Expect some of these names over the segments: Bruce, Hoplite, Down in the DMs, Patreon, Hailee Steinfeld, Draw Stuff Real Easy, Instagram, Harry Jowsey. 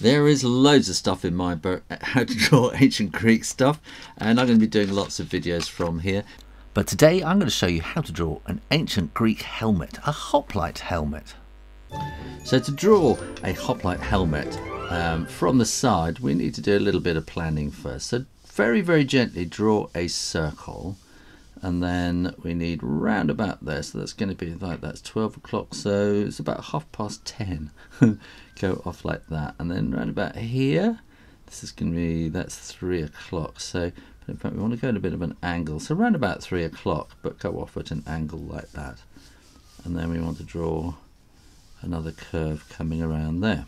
There is loads of stuff in my book, how to draw ancient Greek stuff, and I'm going to be doing lots of videos from here. But today I'm going to show you how to draw an ancient Greek helmet, a hoplite helmet. So to draw a hoplite helmet from the side, we need to do a little bit of planning first. So very, very gently draw a circle, and then we need round about there, so that's going to be like, that's 12 o'clock, so it's about 10:30. Go off like that, and then round about here, this is going to be, that's 3 o'clock, so in fact we want to go at a bit of an angle, so round about 3 o'clock, but go off at an angle like that, and then we want to draw another curve coming around there.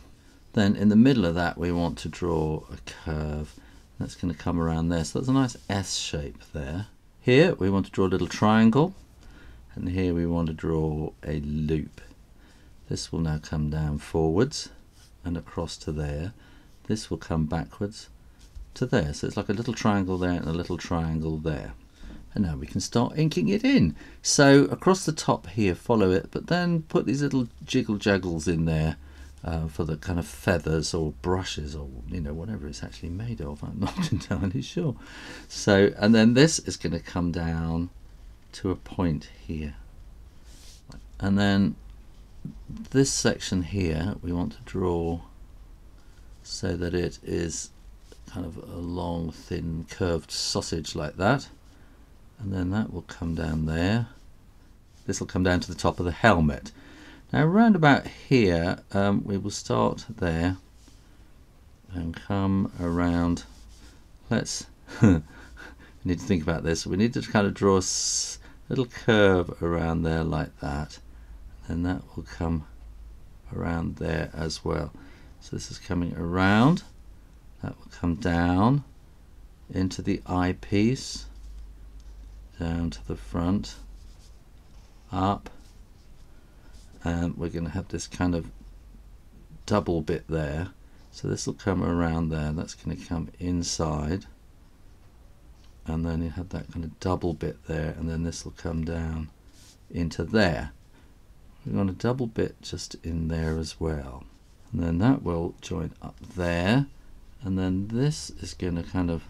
Then in the middle of that we want to draw a curve that's going to come around there, so that's a nice S shape there. Here we want to draw a little triangle, and here we want to draw a loop. This will now come down forwards and across to there. This will come backwards to there. So it's like a little triangle there and a little triangle there. And now we can start inking it in. So across the top here, follow it, but then put these little jiggle jaggles in there for the kind of feathers or brushes, or you know, whatever it's actually made of, I'm not entirely sure. So, and then this is going to come down to a point here, and then this section here we want to draw so that it is kind of a long thin curved sausage like that, and then that will come down there. This will come down to the top of the helmet. Now round about here, we will start there and come around. Let's we need to think about this. We need to kind of draw a little curve around there like that, and that will come around there as well. So this is coming around, that will come down into the eyepiece, down to the front, up. And we're going to have this kind of double bit there, so this will come around there, that's going to come inside, and then you have that kind of double bit there, and then this will come down into there. We want a double bit just in there as well, and then that will join up there, and then this is going to kind of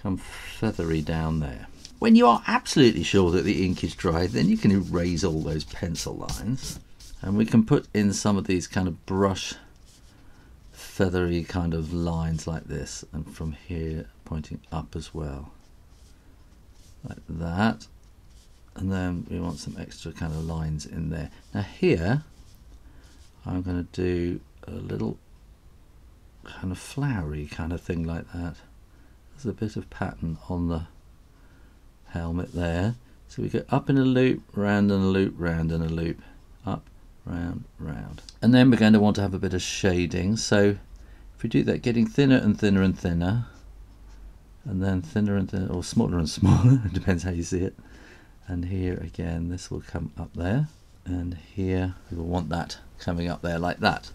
come feathery down there. When you are absolutely sure that the ink is dry, then you can erase all those pencil lines, and we can put in some of these kind of brush feathery kind of lines like this, and from here pointing up as well like that, and then we want some extra kind of lines in there. Now here I'm going to do a little kind of flowery kind of thing like that. There's a bit of pattern on the helmet there, so we go up in a loop, round and a loop, round and a loop, up, round, round, and then we're going to want to have a bit of shading. So if we do that, getting thinner and thinner and thinner, and then thinner and thinner, or smaller and smaller, depends how you see it. And here again, this will come up there, and here we will want that coming up there like that.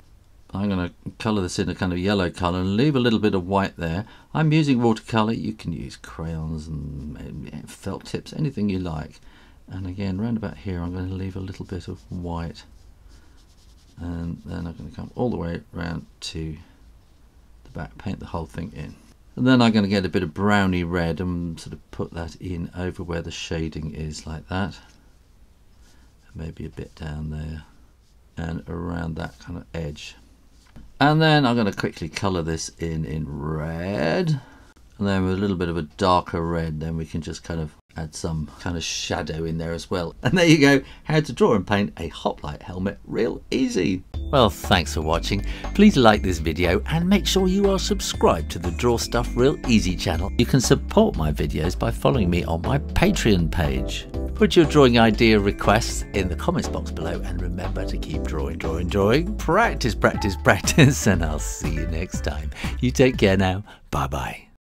I'm going to colour this in a kind of yellow colour and leave a little bit of white there. I'm using watercolour, you can use crayons and felt tips, anything you like. And again, round about here I'm going to leave a little bit of white, and then I'm going to come all the way round to the back, paint the whole thing in. And then I'm going to get a bit of browny red and sort of put that in over where the shading is like that. Maybe a bit down there and around that kind of edge. And then I'm going to quickly colour this in red, and then with a little bit of a darker red, then we can just kind of add some kind of shadow in there as well. And there you go, how to draw and paint a hoplite helmet real easy. Well, thanks for watching. Please like this video and make sure you are subscribed to the Draw Stuff Real Easy channel. You can support my videos by following me on my Patreon page. Put your drawing idea requests in the comments box below, and remember to keep drawing, drawing, drawing. Practice, practice, practice, and I'll see you next time. You take care now. Bye-bye.